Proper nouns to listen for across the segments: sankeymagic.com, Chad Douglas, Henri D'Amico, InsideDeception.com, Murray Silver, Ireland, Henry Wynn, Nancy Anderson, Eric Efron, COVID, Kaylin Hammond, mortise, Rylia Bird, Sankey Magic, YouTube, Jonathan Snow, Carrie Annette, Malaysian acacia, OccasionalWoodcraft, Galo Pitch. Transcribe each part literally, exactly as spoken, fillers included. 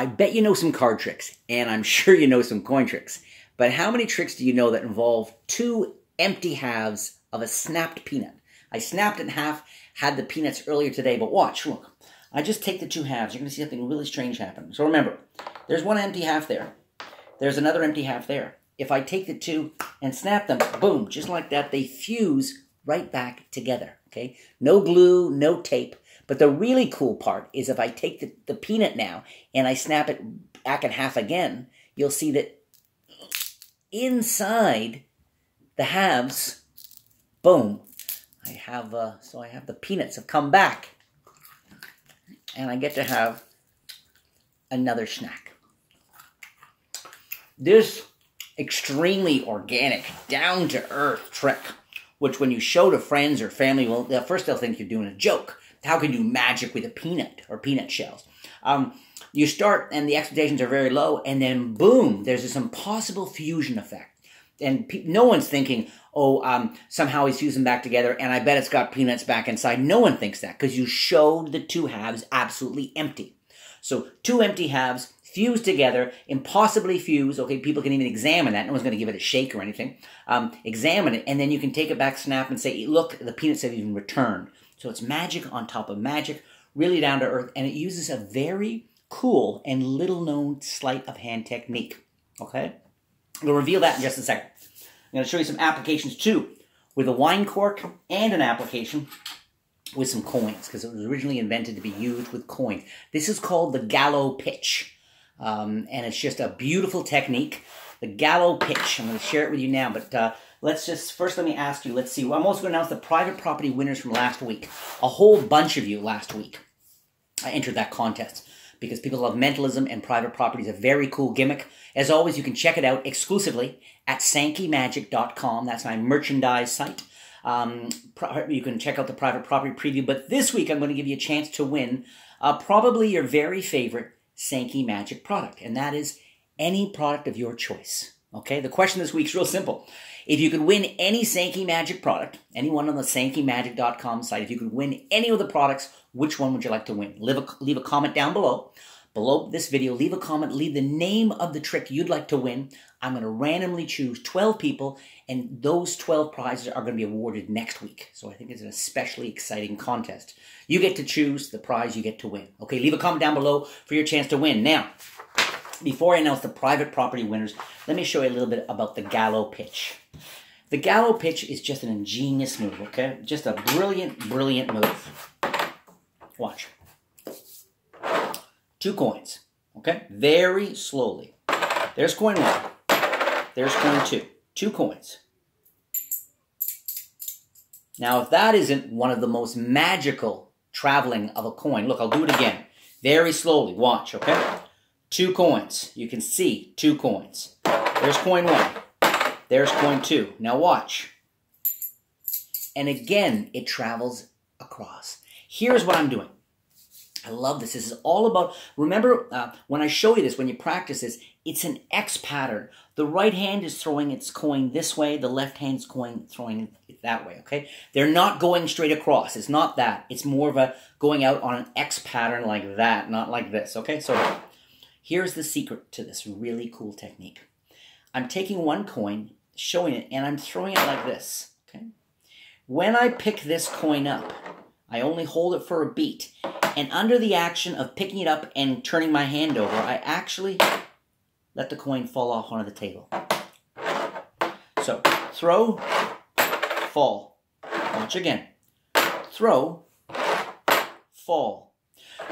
I bet you know some card tricks, and I'm sure you know some coin tricks, but how many tricks do you know that involve two empty halves of a snapped peanut? I snapped it in half, had the peanuts earlier today, but watch, look. I just take the two halves. You're going to see something really strange happen. So remember, there's one empty half there. There's another empty half there. If I take the two and snap them, boom, just like that, they fuse right back together, okay? No glue, no tape. But the really cool part is if I take the, the peanut now and I snap it back in half again, you'll see that inside the halves, boom, I have, uh, so I have the peanuts have come back. And I get to have another snack. This extremely organic, down-to-earth trick, which when you show to friends or family, well, first they'll think you're doing a joke. How can you do magic with a peanut or peanut shells? Um, you start and the expectations are very low, and then boom, there's this impossible fusion effect. And pe no one's thinking, oh, um, somehow he's fusing back together, and I bet it's got peanuts back inside. No one thinks that, because you showed the two halves absolutely empty. So two empty halves fused together, impossibly fused. Okay, people can even examine that. No one's going to give it a shake or anything. Um, examine it, and then you can take it back, snap, and say, look, the peanuts have even returned. So it's magic on top of magic, really down to earth, and it uses a very cool and little-known sleight-of-hand technique, okay? We'll reveal that in just a second. I'm going to show you some applications, too, with a wine cork and an application with some coins, because it was originally invented to be used with coins. This is called the Galo Pitch, um, and it's just a beautiful technique, the Galo Pitch. I'm going to share it with you now, but uh, let's just, first let me ask you, let's see. I'm also going to announce the private property winners from last week. A whole bunch of you last week I entered that contest, because people love mentalism, and private property is a very cool gimmick. As always, you can check it out exclusively at sankey magic dot com. That's my merchandise site. Um, you can check out the private property preview. But this week, I'm going to give you a chance to win uh, probably your very favorite Sankey Magic product, and that is any product of your choice. Okay, the question this week is real simple. If you could win any Sankey Magic product, anyone on the sankey magic dot com site, if you could win any of the products, which one would you like to win? Leave a, leave a comment down below. Below this video, leave a comment. Leave the name of the trick you'd like to win. I'm going to randomly choose twelve people, and those twelve prizes are going to be awarded next week. So I think it's an especially exciting contest. You get to choose the prize you get to win. Okay, leave a comment down below for your chance to win. Now, before I announce the private property winners, let me show you a little bit about the Galo Pitch. The Galo Pitch is just an ingenious move, okay? Just a brilliant, brilliant move. Watch. Two coins, okay? Very slowly. There's coin one. There's coin two. Two coins. Now, if that isn't one of the most magical traveling of a coin, look, I'll do it again. Very slowly. Watch, okay? Two coins. You can see two coins. There's coin one. There's coin two. Now watch. And again, it travels across. Here's what I'm doing. I love this. This is all about, remember uh, when I show you this, when you practice this, it's an X pattern. The right hand is throwing its coin this way. The left hand's coin throwing it that way, okay? They're not going straight across. It's not that. It's more of a going out on an X pattern like that, not like this, okay? So here's the secret to this really cool technique. I'm taking one coin, showing it, and I'm throwing it like this. Okay? When I pick this coin up, I only hold it for a beat. And under the action of picking it up and turning my hand over, I actually let the coin fall off onto the table. So, throw, fall. Watch again. Throw, fall.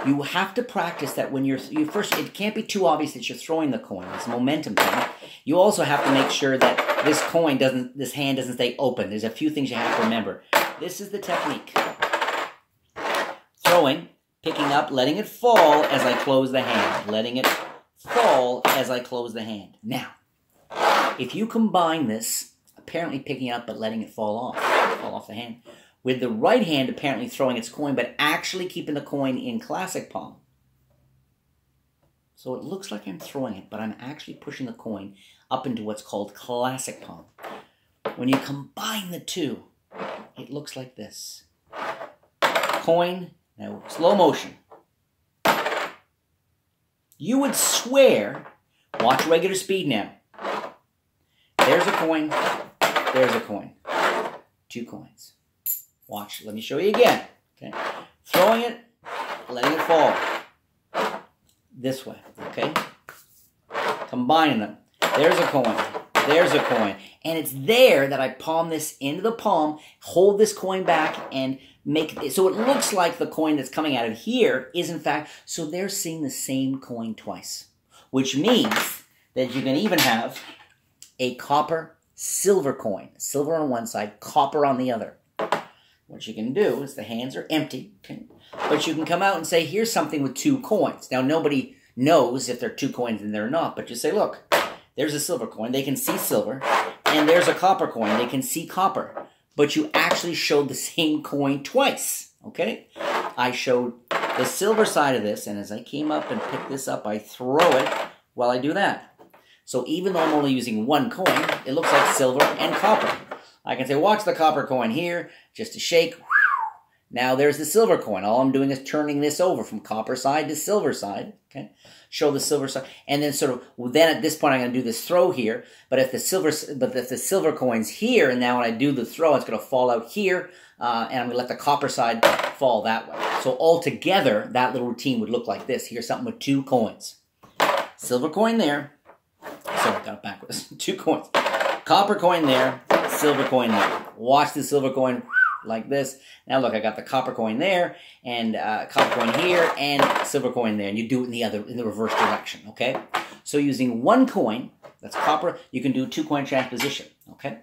You have to practice that when you're you first. It can't be too obvious that you're throwing the coin. It's a momentum thing. You also have to make sure that this coin doesn't, this hand doesn't stay open. There's a few things you have to remember. This is the technique: throwing, picking up, letting it fall as I close the hand, letting it fall as I close the hand. Now, if you combine this, apparently picking up but letting it fall off, fall off the hand, with the right hand apparently throwing its coin, but actually keeping the coin in classic palm. So it looks like I'm throwing it, but I'm actually pushing the coin up into what's called classic palm. When you combine the two, it looks like this. Coin, now slow motion. You would swear, watch regular speed now. There's a coin, there's a coin, two coins. Watch, let me show you again. Okay. Throwing it, letting it fall. This way, okay? Combining them. There's a coin, there's a coin. And it's there that I palm this into the palm, hold this coin back, and make it so it looks like the coin that's coming out of here is in fact, so they're seeing the same coin twice, which means that you can even have a copper silver coin, silver on one side, copper on the other. What you can do is the hands are empty, okay? But you can come out and say, here's something with two coins. Now, nobody knows if they're two coins and they're not, but you say, look, there's a silver coin. They can see silver. And there's a copper coin. They can see copper. But you actually showed the same coin twice, okay? I showed the silver side of this, and as I came up and picked this up, I throw it while I do that. So even though I'm only using one coin, it looks like silver and copper. I can say, watch the copper coin here, just to shake. Now there's the silver coin. All I'm doing is turning this over from copper side to silver side. Okay, show the silver side, and then sort of. Then at this point, I'm going to do this throw here. But if the silver, but if the silver coin's here, and now when I do the throw, it's going to fall out here, uh, and I'm going to let the copper side fall that way. So altogether, that little routine would look like this. Here's something with two coins, silver coin there. So I got it backwards. Two coins, copper coin there. Silver coin there. Watch the silver coin like this. Now look, I got the copper coin there, and uh, copper coin here, and silver coin there. And you do it in the other, in the reverse direction. Okay. So using one coin, that's copper. You can do two coin transposition. Okay.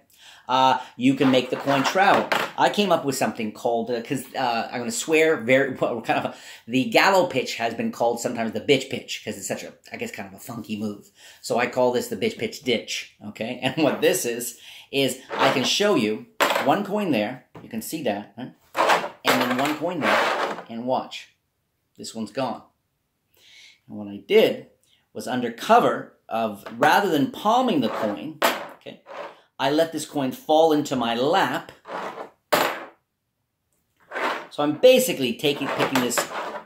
Uh, you can make the coin travel. I came up with something called because uh, uh, I'm going to swear very well, kind of a, the Galo pitch has been called sometimes the bitch pitch because it's such a, I guess, kind of a funky move. So I call this the bitch pitch ditch. Okay, and what this is is I can show you one coin there. You can see that, huh? And then one coin there, and watch. This one's gone. And what I did was under cover of rather than palming the coin, okay. I let this coin fall into my lap. So I'm basically taking, picking this,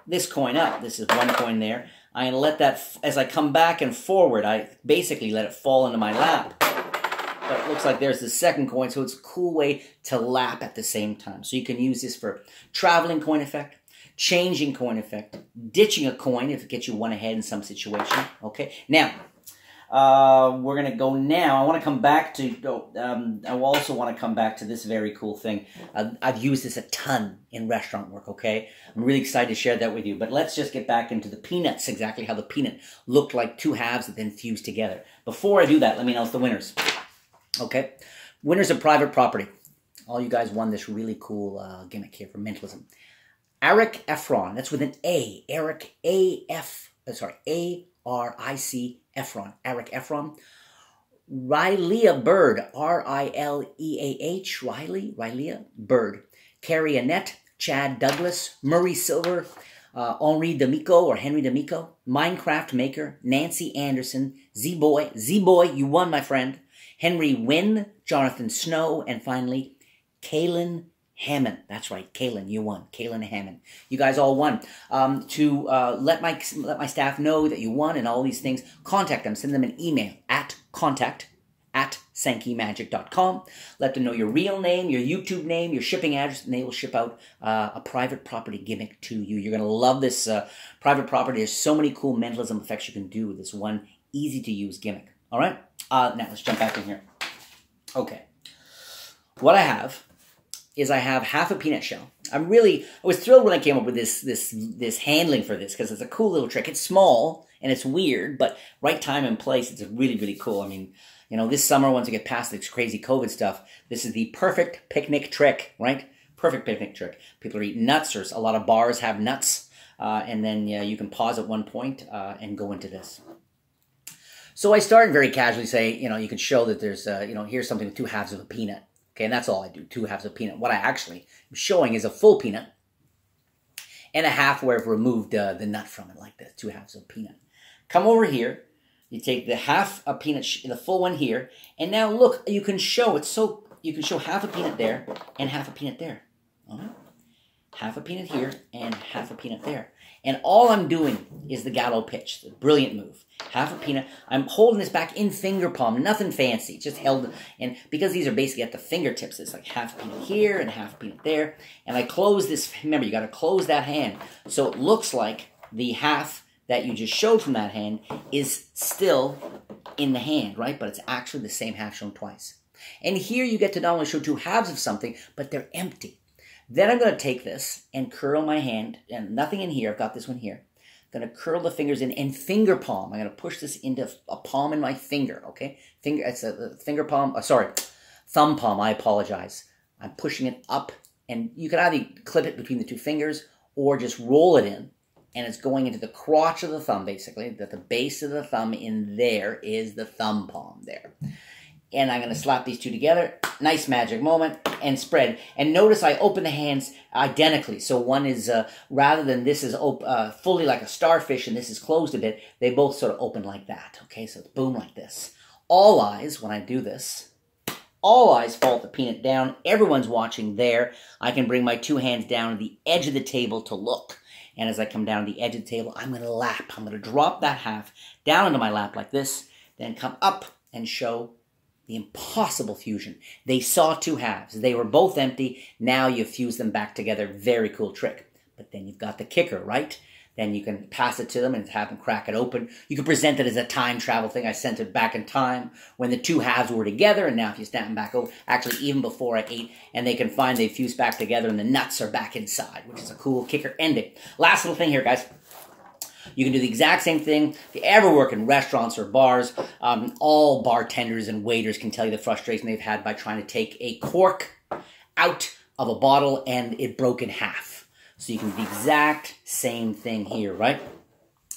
this coin up. This is one coin there. I let that, as I come back and forward, I basically let it fall into my lap. But it looks like there's the second coin, so it's a cool way to lap at the same time. So you can use this for traveling coin effect, changing coin effect, ditching a coin if it gets you one ahead in some situation. Okay, now... Uh, we're going to go now. I want to come back to, um, I also want to come back to this very cool thing. Uh, I've used this a ton in restaurant work, okay? I'm really excited to share that with you. But let's just get back into the peanuts, exactly how the peanut looked like two halves that then fused together. Before I do that, let me announce the winners, okay? Winners of private property. All you guys won this really cool uh, gimmick here for mentalism. Eric Efron, that's with an A. Eric A F, uh, sorry, A R I C Efron, Eric Efron. Rylia Bird, R I L E A H, Riley, Rylia Bird. Carrie Annette, Chad Douglas, Murray Silver, uh, Henri D'Amico or Henry D'Amico, Minecraft Maker, Nancy Anderson, Z-Boy, Z-Boy, you won, my friend. Henry Wynn, Jonathan Snow, and finally, Kaylin Hammond. That's right, Kaylin, you won. Kaylin Hammond. You guys all won. Um, to uh, let my let my staff know that you won and all these things, contact them. Send them an email at contact at sankey magic dot com. Let them know your real name, your YouTube name, your shipping address, and they will ship out uh, a private property gimmick to you. You're going to love this uh, private property. There's so many cool mentalism effects you can do with this one easy-to-use gimmick. All right? Uh, now, let's jump back in here. Okay. What I have... is I have half a peanut shell. I'm really, I was thrilled when I came up with this this this handling for this because it's a cool little trick. It's small and it's weird, but right time and place, it's really, really cool. I mean, you know, this summer, once we get past this crazy COVID stuff, this is the perfect picnic trick, right? Perfect picnic trick. People are eating nuts, or a lot of bars have nuts, uh, and then yeah, you can pause at one point uh, and go into this. So I start very casually say, you know, you can show that there's, uh, you know, here's something with two halves of a peanut. Okay, and that's all I do, two halves of peanut. What I actually am showing is a full peanut and a half where I've removed uh, the nut from it, like this, two halves of peanut. Come over here, you take the half a peanut, the full one here, and now look, you can show it's so you can show half a peanut there and half a peanut there. All right? Half a peanut here and half a peanut there. And all I'm doing is the Galo Pitch, the brilliant move. Half a peanut. I'm holding this back in finger palm, nothing fancy, just held. And because these are basically at the fingertips, it's like half a peanut here and half a peanut there. And I close this, remember, you got to close that hand. So it looks like the half that you just showed from that hand is still in the hand, right? But it's actually the same half shown twice. And here you get to not only show two halves of something, but they're empty. Then I'm going to take this and curl my hand, and nothing in here, I've got this one here. I'm going to curl the fingers in and finger palm. I'm going to push this into a palm in my finger, okay? Finger, it's a finger palm, uh, sorry, thumb palm, I apologize. I'm pushing it up, and you can either clip it between the two fingers or just roll it in, and it's going into the crotch of the thumb, basically, that the base of the thumb in there is the thumb palm there. And I'm going to slap these two together. Nice magic moment and spread. And notice I open the hands identically. So one is, uh, rather than this is op uh, fully like a starfish and this is closed a bit, they both sort of open like that. Okay, so it's boom like this. All eyes, when I do this, all eyes fall the peanut down. Everyone's watching there. I can bring my two hands down to the edge of the table to look. And as I come down to the edge of the table, I'm going to lap. I'm going to drop that half down into my lap like this. Then come up and show the impossible fusion. They saw two halves. They were both empty. Now you fuse them back together. Very cool trick. But then you've got the kicker, right? Then you can pass it to them and have them crack it open. You can present it as a time travel thing. I sent it back in time when the two halves were together. And now if you snap them back over, actually even before I ate, and they can find they fuse back together and the nuts are back inside, which is a cool kicker ending. Last little thing here, guys. You can do the exact same thing. If you ever work in restaurants or bars, um, all bartenders and waiters can tell you the frustration they've had by trying to take a cork out of a bottle and it broke in half. So you can do the exact same thing here, right?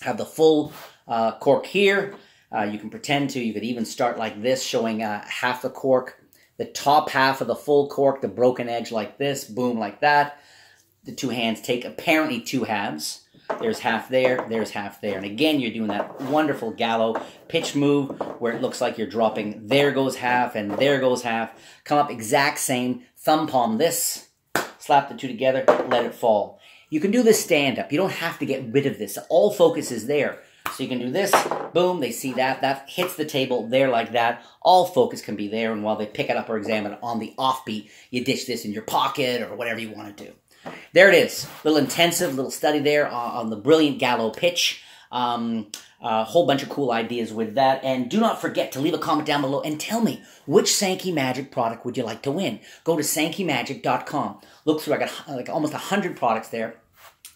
Have the full uh, cork here. Uh, you can pretend to. You could even start like this, showing uh, half the cork, the top half of the full cork, the broken edge like this, boom, like that. The two hands take apparently two halves. There's half there, there's half there. And again, you're doing that wonderful Galo Pitch move where it looks like you're dropping there goes half and there goes half. Come up exact same, thumb palm this, slap the two together, let it fall. You can do this stand up. You don't have to get rid of this. All focus is there. So you can do this, boom, they see that, that hits the table there like that. All focus can be there, and while they pick it up or examine it on the offbeat, you dish this in your pocket or whatever you want to do. There it is. Little intensive, little study there on the brilliant Galo Pitch. Um, a whole bunch of cool ideas with that. And do not forget to leave a comment down below and tell me which Sankey Magic product would you like to win. Go to sankey magic dot com. Look through, I got like almost one hundred products there.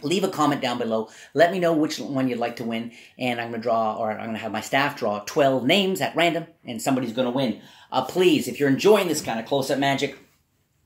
Leave a comment down below. Let me know which one you'd like to win. And I'm going to draw, or I'm going to have my staff draw twelve names at random. And somebody's going to win. Uh, please, if you're enjoying this kind of close-up magic,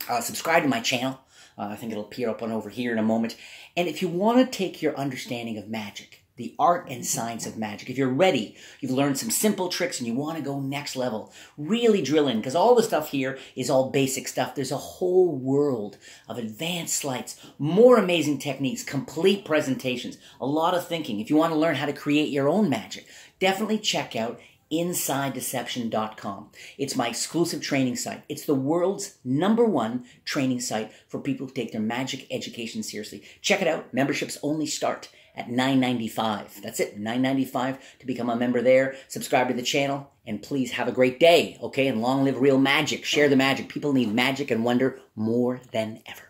uh, subscribe to my channel. Uh, I think it'll appear up on over here in a moment. And if you want to take your understanding of magic, the art and science of magic, if you're ready, you've learned some simple tricks and you want to go next level, really drill in, because all the stuff here is all basic stuff. There's a whole world of advanced sleights, more amazing techniques, complete presentations, a lot of thinking. If you want to learn how to create your own magic, definitely check out inside deception dot com. It's my exclusive training site. It's the world's number one training site for people who take their magic education seriously. Check it out. Memberships only start at nine ninety-five. That's it, nine ninety-five to become a member there. Subscribe to the channel, and please have a great day, okay? And long live real magic. Share the magic. People need magic and wonder more than ever.